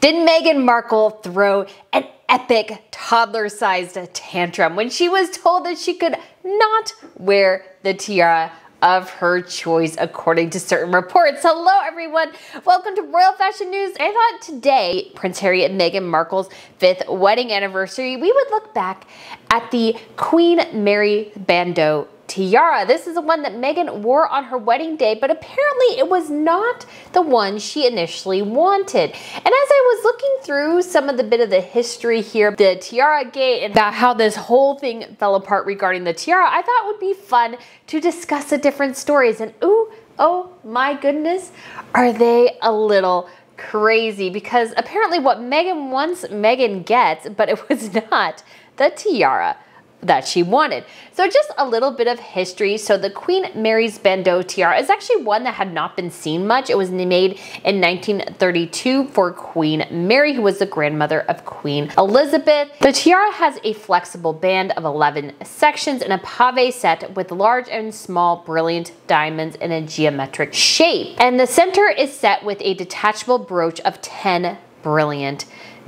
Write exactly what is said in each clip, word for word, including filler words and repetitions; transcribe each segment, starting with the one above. Did Meghan Markle throw an epic toddler-sized tantrum when she was told that she could not wear the tiara of her choice, according to certain reports? Hello everyone, welcome to Royal Fashion News. I thought today, Prince Harry and Meghan Markle's fifth wedding anniversary, we would look back at the Queen Mary Bandeau tiara. This is the one that Meghan wore on her wedding day, but apparently it was not the one she initially wanted. And as I was looking through some of the bit of the history here, the tiara gate, and about how this whole thing fell apart regarding the tiara, I thought it would be fun to discuss the different stories. And ooh, oh my goodness, are they a little crazy? Because apparently what Meghan wants, Meghan gets, but it was not the tiara that she wanted. So just a little bit of history. So the Queen Mary's Bandeau tiara is actually one that had not been seen much. It was made in nineteen thirty-two for Queen Mary, who was the grandmother of Queen Elizabeth. The tiara has a flexible band of eleven sections and a pave set with large and small brilliant diamonds in a geometric shape. And the center is set with a detachable brooch of ten brilliant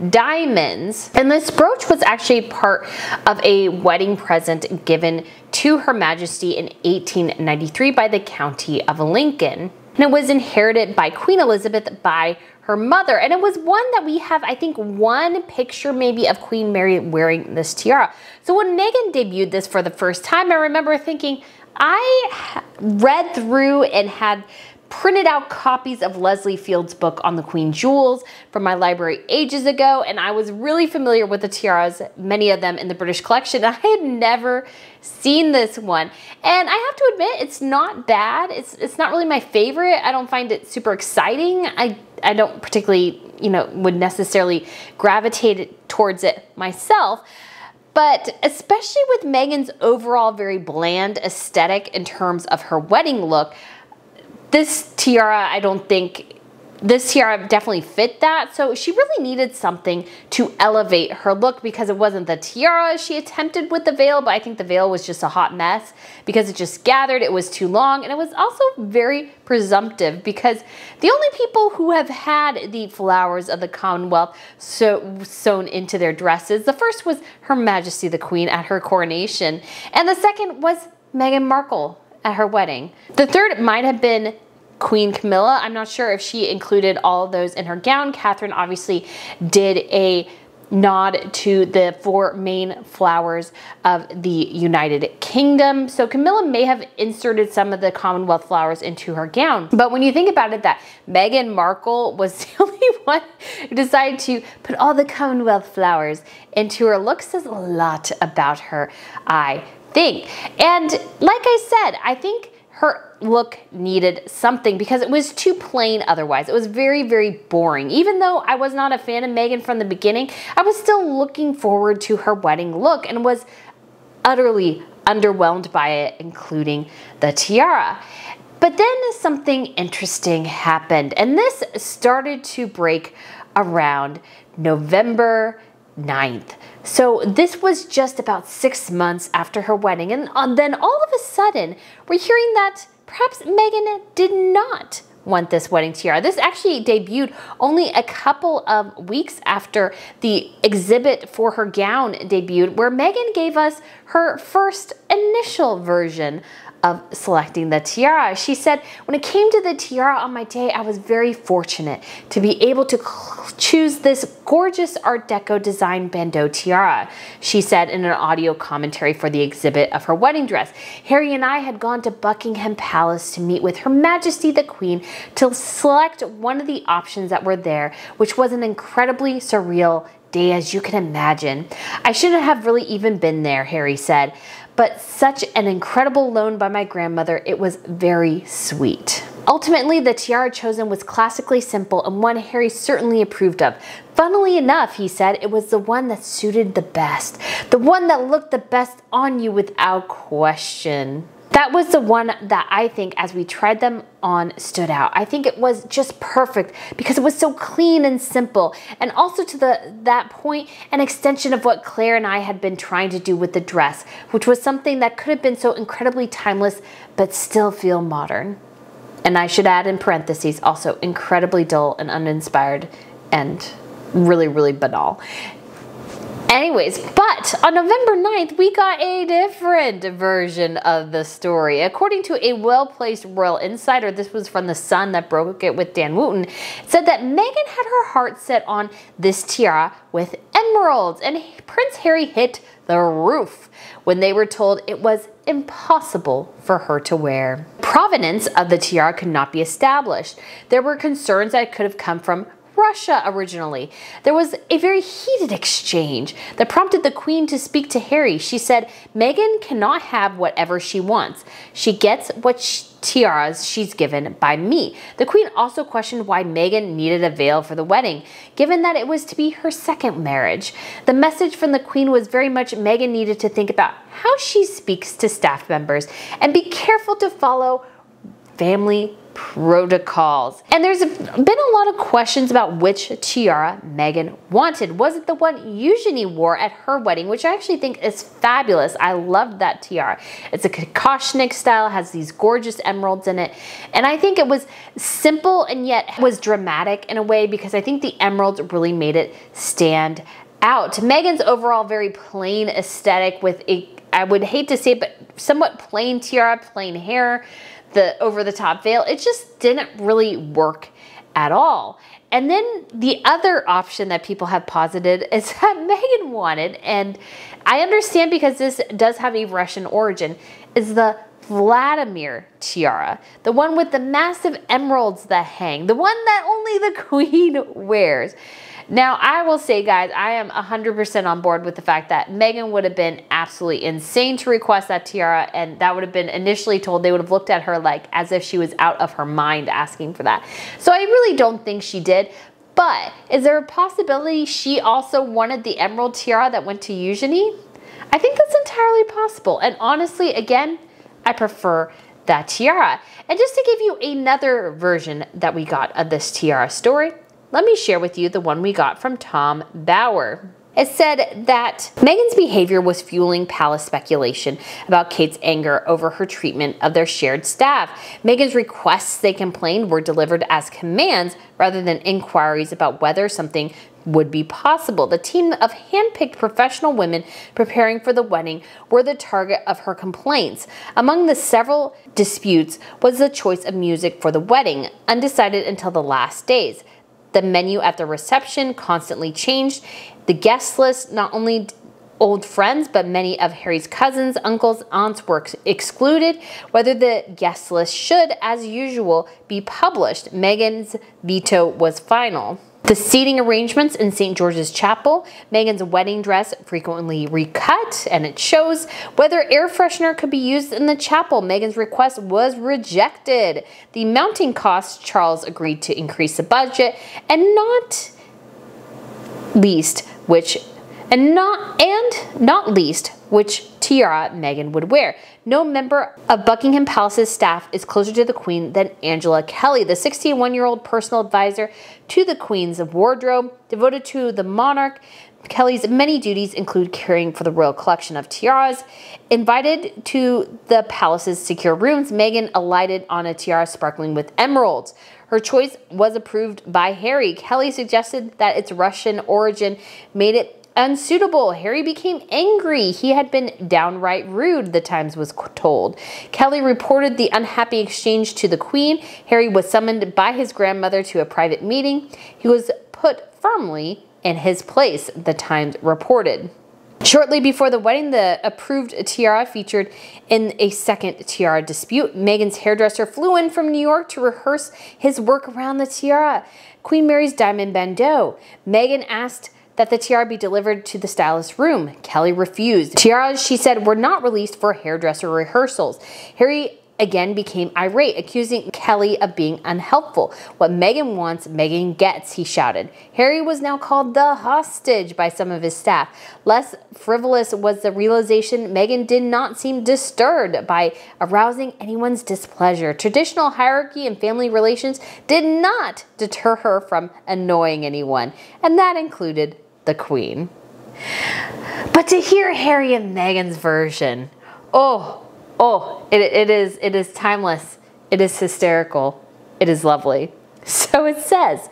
diamonds. And this brooch was actually part of a wedding present given to Her Majesty in eighteen ninety-three by the County of Lincoln. And it was inherited by Queen Elizabeth by her mother. And it was one that we have, I think, one picture maybe of Queen Mary wearing this tiara. So when Meghan debuted this for the first time, I remember thinking, I read through and had printed out copies of Leslie Field's book on the Queen Jewels from my library ages ago, and I was really familiar with the tiaras, many of them in the British collection. I had never seen this one. And I have to admit, it's not bad. It's, it's not really my favorite. I don't find it super exciting. I, I don't particularly, you know, would necessarily gravitate towards it myself. But especially with Meghan's overall very bland aesthetic in terms of her wedding look, this tiara, I don't think, this tiara definitely fit that. So she really needed something to elevate her look, because it wasn't the tiara. She attempted with the veil, but I think the veil was just a hot mess because it just gathered, it was too long, and it was also very presumptive, because the only people who have had the flowers of the Commonwealth so sewn into their dresses, the first was Her Majesty the Queen at her coronation, and the second was Meghan Markle at her wedding. The third might have been Queen Camilla. I'm not sure if she included all of those in her gown. Catherine obviously did a nod to the four main flowers of the United Kingdom. So Camilla may have inserted some of the Commonwealth flowers into her gown. But when you think about it, that Meghan Markle was the only one who decided to put all the Commonwealth flowers into her look says a lot about her, I think. And like I said, I think her look needed something, because it was too plain otherwise. It was very, very boring. Even though I was not a fan of Meghan from the beginning, I was still looking forward to her wedding look and was utterly underwhelmed by it, including the tiara. But then something interesting happened, and this started to break around November ninth. So this was just about six months after her wedding, and then all of a sudden we're hearing that perhaps Meghan did not want this wedding tiara. This actually debuted only a couple of weeks after the exhibit for her gown debuted, where Meghan gave us her first initial version of selecting the tiara. She said, when it came to the tiara on my day, I was very fortunate to be able to choose this gorgeous Art Deco design bandeau tiara, she said in an audio commentary for the exhibit of her wedding dress. Harry and I had gone to Buckingham Palace to meet with Her Majesty the Queen to select one of the options that were there, which was an incredibly surreal day, as you can imagine. I shouldn't have really even been there, Harry said, but such an incredible loan by my grandmother, it was very sweet. Ultimately, the tiara chosen was classically simple and one Harry certainly approved of. Funnily enough, he said, it was the one that suited the best, the one that looked the best on you without question. That was the one that I think, as we tried them on, stood out. I think it was just perfect because it was so clean and simple, and also to the that point, an extension of what Claire and I had been trying to do with the dress, which was something that could have been so incredibly timeless but still feel modern. And I should add in parentheses, also incredibly dull and uninspired. End really, really banal. Anyways, but on November ninth, we got a different version of the story. According to a well-placed royal insider, this was from The Sun that broke it with Dan Wootton, said that Meghan had her heart set on this tiara with emeralds, and Prince Harry hit the roof when they were told it was impossible for her to wear. Provenance of the tiara could not be established. There were concerns that it could have come from Russia originally. There was a very heated exchange that prompted the Queen to speak to Harry. She said, Meghan cannot have whatever she wants. She gets what she tiaras she's given by me. The Queen also questioned why Meghan needed a veil for the wedding, given that it was to be her second marriage. The message from the Queen was very much Meghan needed to think about how she speaks to staff members and be careful to follow family protocols. And there's been a lot of questions about which tiara Meghan wanted. Was it the one Eugenie wore at her wedding, which I actually think is fabulous? I loved that tiara. It's a Koshnik style, has these gorgeous emeralds in it. And I think it was simple and yet was dramatic in a way, because I think the emeralds really made it stand out. Meghan's overall very plain aesthetic with a, I would hate to say it, but somewhat plain tiara, plain hair, the over-the-top veil, it just didn't really work at all. And then the other option that people have posited is that Meghan wanted, and I understand because this does have a Russian origin, is the Vladimir tiara, the one with the massive emeralds that hang, the one that only the Queen wears. Now, I will say, guys, I am one hundred percent on board with the fact that Meghan would have been absolutely insane to request that tiara, and that would have been initially told, they would have looked at her like as if she was out of her mind asking for that. So I really don't think she did. But is there a possibility she also wanted the emerald tiara that went to Eugenie? I think that's entirely possible. And honestly, again, I prefer that tiara. And just to give you another version that we got of this tiara story, let me share with you the one we got from Tom Bauer. It said that Meghan's behavior was fueling palace speculation about Kate's anger over her treatment of their shared staff. Meghan's requests, they complained, were delivered as commands rather than inquiries about whether something would be possible. The team of hand-picked professional women preparing for the wedding were the target of her complaints. Among the several disputes was the choice of music for the wedding, undecided until the last days. The menu at the reception constantly changed. The guest list, not only old friends, but many of Harry's cousins, uncles, aunts were excluded. Whether the guest list should, as usual, be published, Meghan's veto was final. The seating arrangements in Saint George's Chapel, Meghan's wedding dress frequently recut, and it shows. Whether air freshener could be used in the chapel, Meghan's request was rejected. The mounting costs, Charles agreed to increase the budget, and not least which, and not and not least which tiara Meghan would wear. No member of Buckingham Palace's staff is closer to the Queen than Angela Kelly, the sixty-one-year-old personal advisor to the Queen's wardrobe. Devoted to the monarch, Kelly's many duties include caring for the royal collection of tiaras. Invited to the palace's secure rooms, Meghan alighted on a tiara sparkling with emeralds. Her choice was approved by Harry. Kelly suggested that its Russian origin made it unsuitable. Harry became angry. He had been downright rude, the Times was told. Kelly reported the unhappy exchange to the Queen. Harry was summoned by his grandmother to a private meeting. He was put firmly in his place, the Times reported. Shortly before the wedding, the approved tiara featured in a second tiara dispute. Meghan's hairdresser flew in from New York to rehearse his work around the tiara, Queen Mary's diamond bandeau. Meghan asked that the tiara be delivered to the stylist's room. Kelly refused. Tiaras, she said, were not released for hairdresser rehearsals. Harry again became irate, accusing Kelly of being unhelpful. What Meghan wants, Meghan gets, he shouted. Harry was now called the hostage by some of his staff. Less frivolous was the realization Meghan did not seem disturbed by arousing anyone's displeasure. Traditional hierarchy and family relations did not deter her from annoying anyone, and that included the Queen. But to hear Harry and Meghan's version, oh, Oh, it, it is it is timeless. It is hysterical. It is lovely. So it says,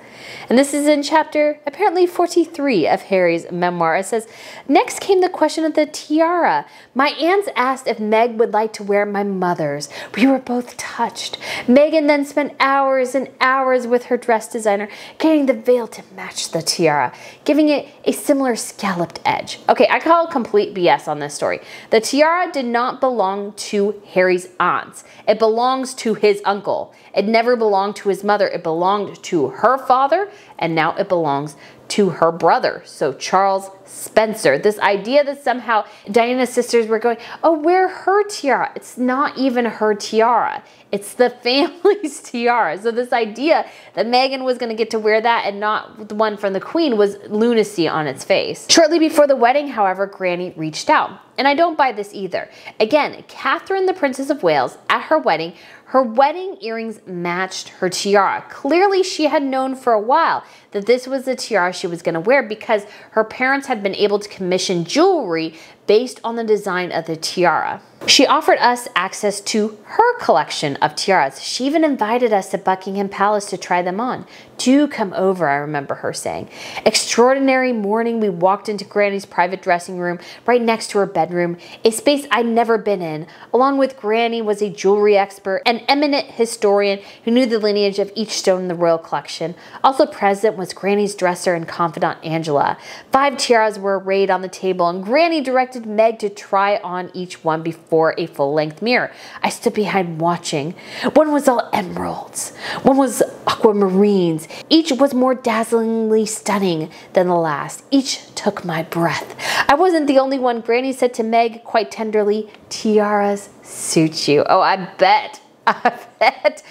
And this is in chapter, apparently forty-three of Harry's memoir. It says, next came the question of the tiara. My aunts asked if Meg would like to wear my mother's. We were both touched. Meghan then spent hours and hours with her dress designer, getting the veil to match the tiara, giving it a similar scalloped edge. Okay, I call complete B S on this story. The tiara did not belong to Harry's aunts. It belongs to his uncle. It never belonged to his mother. It belonged to her father, and now it belongs to her brother, so Charles Spencer. This idea that somehow Diana's sisters were going, oh, wear her tiara. It's not even her tiara. It's the family's tiara. So this idea that Meghan was going to get to wear that and not the one from the Queen was lunacy on its face. Shortly before the wedding, however, Granny reached out. And I don't buy this either. Again, Catherine, the Princess of Wales, at her wedding, her wedding earrings matched her tiara. Clearly, she had known for a while that this was the tiara she was going to wear because her parents had been able to commission jewelry based on the design of the tiara. She offered us access to her collection of tiaras. She even invited us to Buckingham Palace to try them on. Do come over, I remember her saying. Extraordinary morning, we walked into Granny's private dressing room right next to her bedroom, a space I'd never been in. Along with Granny was a jewelry expert, an eminent historian who knew the lineage of each stone in the royal collection. Also present was Granny's dresser and confidant, Angela. Five tiaras were arrayed on the table, and Granny directed Meg to try on each one before for a full-length mirror. I stood behind watching. One was all emeralds. One was aquamarines. Each was more dazzlingly stunning than the last. Each took my breath. I wasn't the only one. Granny said to Meg quite tenderly, tiaras suit you. Oh, I bet. I bet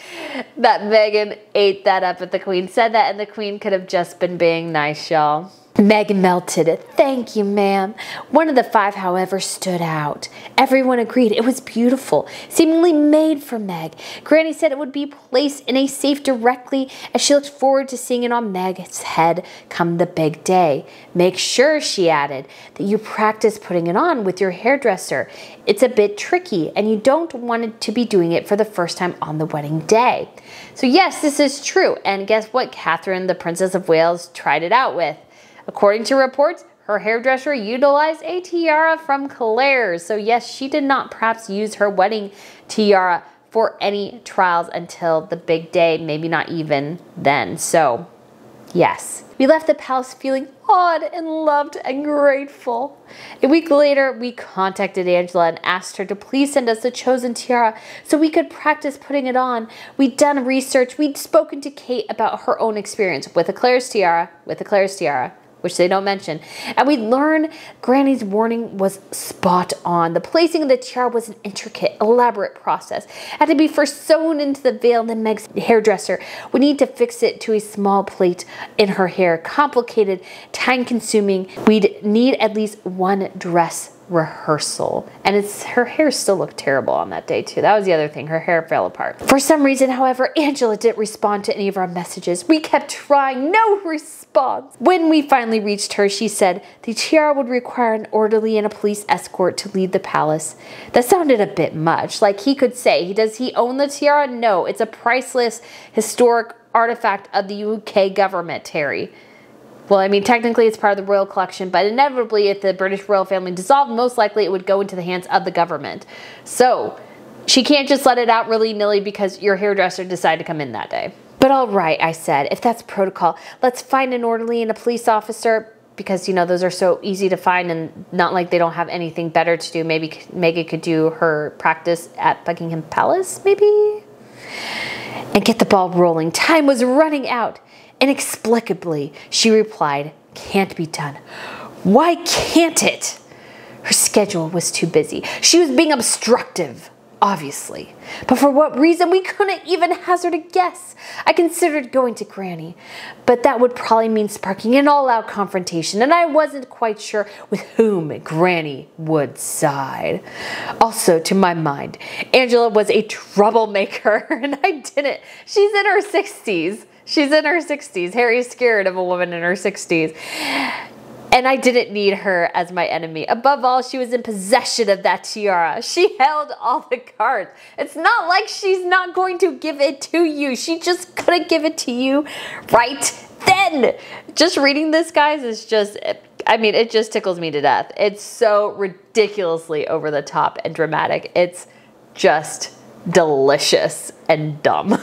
that Meghan ate that up at the Queen. Said that and the Queen could have just been being nice, y'all. Meg melted it. Thank you, ma'am. One of the five, however, stood out. Everyone agreed it was beautiful, seemingly made for Meg. Granny said it would be placed in a safe directly as she looked forward to seeing it on Meg's head come the big day. Make sure, she added, that you practice putting it on with your hairdresser. It's a bit tricky, and you don't want to be doing it for the first time on the wedding day. So yes, this is true. And guess what? Catherine, the Princess of Wales, tried it out with. According to reports, her hairdresser utilized a tiara from Claire's. So yes, she did not perhaps use her wedding tiara for any trials until the big day, maybe not even then. So yes. We left the palace feeling awed and loved and grateful. A week later, we contacted Angela and asked her to please send us the chosen tiara so we could practice putting it on. We'd done research. We'd spoken to Kate about her own experience with a Claire's tiara, with a Claire's tiara, which they don't mention. And we learn Granny's warning was spot on. The placing of the tiara was an intricate, elaborate process. It had to be first sewn into the veil, then Meg's hairdresser would need to fix it to a small plait in her hair. Complicated, time-consuming. We'd need at least one dress rehearsal. And it's her hair still looked terrible on that day too. That was the other thing. Her hair fell apart. For some reason, however, Angela didn't respond to any of our messages. We kept trying. No response. When we finally reached her, she said the tiara would require an orderly and a police escort to leave the palace. That sounded a bit much. Like he could say, he does he own the tiara? No, it's a priceless historic artifact of the U K government, Harry. Well, I mean, technically it's part of the royal collection, but inevitably if the British royal family dissolved, most likely it would go into the hands of the government. So she can't just let it out willy-nilly because your hairdresser decided to come in that day. But all right, I said, if that's protocol, let's find an orderly and a police officer because, you know, those are so easy to find and not like they don't have anything better to do. Maybe Meghan could do her practice at Buckingham Palace, maybe? And get the ball rolling. Time was running out. Inexplicably, she replied, can't be done. Why can't it? Her schedule was too busy. She was being obstructive, obviously. But for what reason, we couldn't even hazard a guess. I considered going to Granny, but that would probably mean sparking an all-out confrontation, and I wasn't quite sure with whom Granny would side. Also, to my mind, Angela was a troublemaker, and I didn't. She's in her sixties. She's in her sixties. Harry's scared of a woman in her sixties. And I didn't need her as my enemy. Above all, she was in possession of that tiara. She held all the cards. It's not like she's not going to give it to you. She just couldn't give it to you right thin. Just reading this, guys, is just, I mean, it just tickles me to death. It's so ridiculously over the top and dramatic. It's just delicious and dumb.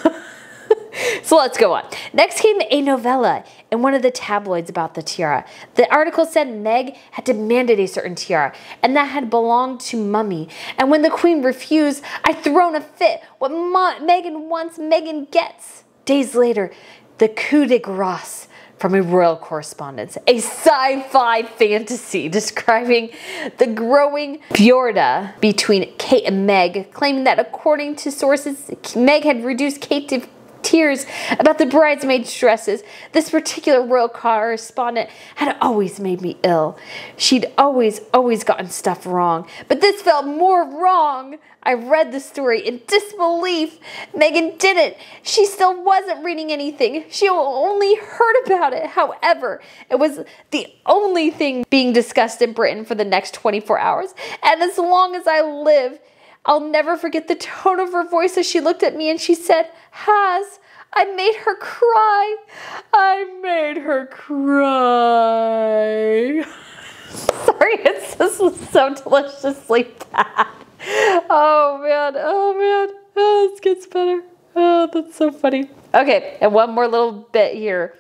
So let's go on. Next came a novella in one of the tabloids about the tiara. The article said Meg had demanded a certain tiara, and that had belonged to Mummy. And when the Queen refused, I thrown a fit. What Ma Meghan wants, Meghan gets. Days later, the coup de grace from a royal correspondence, a sci-fi fantasy describing the growing fjorda between Kate and Meg, claiming that according to sources, Meg had reduced Kate to tears about the bridesmaids' dresses. This particular royal correspondent had always made me ill. She'd always, always gotten stuff wrong, but this felt more wrong. I read the story in disbelief. Meghan didn't. She still wasn't reading anything. She only heard about it. However, it was the only thing being discussed in Britain for the next twenty-four hours. And as long as I live, I'll never forget the tone of her voice as she looked at me and she said, "Has, I made her cry. I made her cry." Sorry, it's, this was so deliciously bad. Oh man, oh man, oh, this gets better. Oh, that's so funny. Okay, and one more little bit here.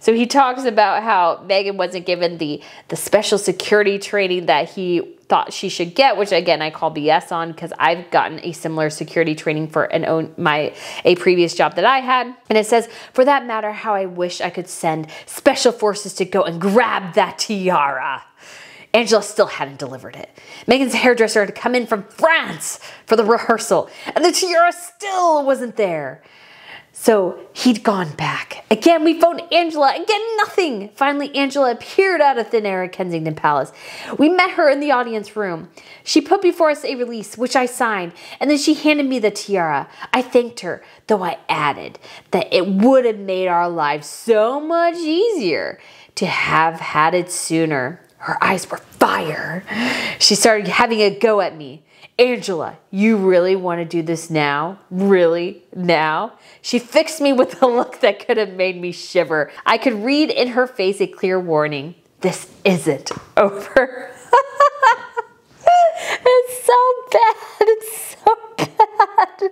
So he talks about how Meghan wasn't given the, the special security training that he thought she should get, which again, I call B S on, because I've gotten a similar security training for an own, my a previous job that I had. And it says, for that matter, how I wish I could send special forces to go and grab that tiara. Angela still hadn't delivered it. Meghan's hairdresser had come in from France for the rehearsal, and the tiara still wasn't there. So he'd gone back. Again, we phoned Angela, again, nothing. Finally, Angela appeared out of thin air at Kensington Palace. We met her in the audience room. She put before us a release, which I signed, and then she handed me the tiara. I thanked her, though I added that it would have made our lives so much easier to have had it sooner. Her eyes were fire. She started having a go at me. Angela, you really want to do this now? Really? Now? She fixed me with a look that could have made me shiver. I could read in her face a clear warning. This isn't over. It's so bad. It's so bad.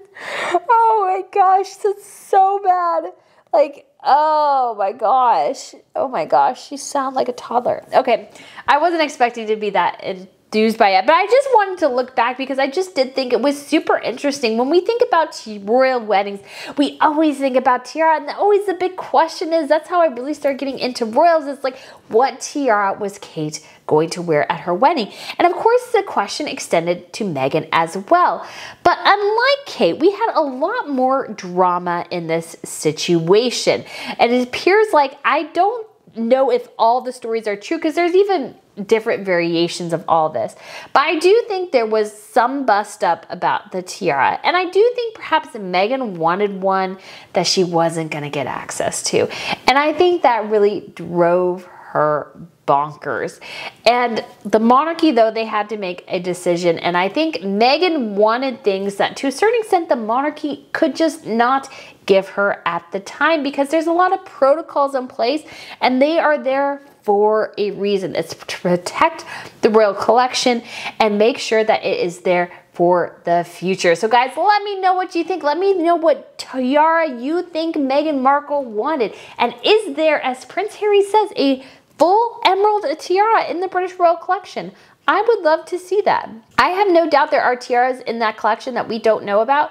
Oh my gosh, that's so bad. Like, oh my gosh. Oh my gosh, you sound like a toddler. Okay, I wasn't expecting to be that in enthused by it, but I just wanted to look back because I just did think it was super interesting. When we think about royal weddings, we always think about tiara, and always the big question is, that's how I really started getting into royals, it's like, what tiara was Kate going to wear at her wedding? And of course the question extended to Meghan as well. But unlike Kate, we had a lot more drama in this situation, and it appears like, I don't know if all the stories are true, because there's even different variations of all this. But I do think there was some bust up about the tiara. And I do think perhaps Meghan wanted one that she wasn't going to get access to. And I think that really drove her bonkers. And the monarchy, though, they had to make a decision. And I think Meghan wanted things that, to a certain extent, the monarchy could just not give her at the time, because there's a lot of protocols in place and they are there for a reason. It's to protect the royal collection and make sure that it is there for the future. So guys, let me know what you think. Let me know what tiara you think Meghan Markle wanted. And is there, as Prince Harry says, a full emerald tiara in the British royal collection? I would love to see that. I have no doubt there are tiaras in that collection that we don't know about.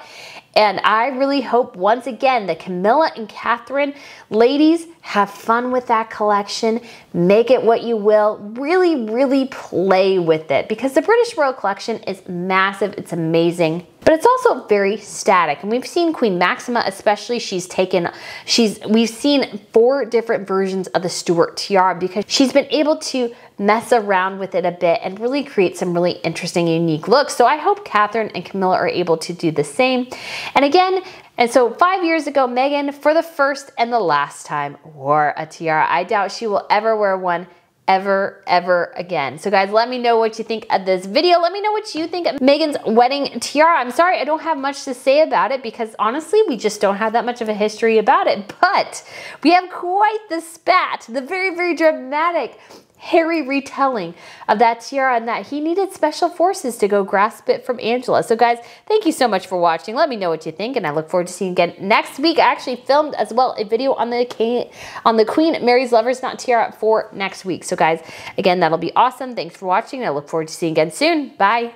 And I really hope, once again, that Camilla and Catherine, ladies, have fun with that collection. Make it what you will. Really, really play with it, because the British royal collection is massive. It's amazing. But it's also very static. And we've seen Queen Maxima, especially, she's taken, she's, we've seen four different versions of the Stuart tiara, because she's been able to mess around with it a bit and really create some really interesting, unique looks. So I hope Catherine and Camilla are able to do the same. And again, and so five years ago, Meghan, for the first and the last time, wore a tiara. I doubt she will ever wear one ever, ever again. So guys, let me know what you think of this video. Let me know what you think of Meghan's wedding tiara. I'm sorry I don't have much to say about it because honestly, we just don't have that much of a history about it, but we have quite the spat, the very, very dramatic Harry retelling of that tiara and that he needed special forces to go grasp it from Angela. So guys, thank you so much for watching. Let me know what you think, and I look forward to seeing you again next week. I actually filmed as well a video on the on the Queen Mary's Lovers Not Tiara for next week. So guys, again, that'll be awesome. Thanks for watching. I look forward to seeing you again soon. Bye.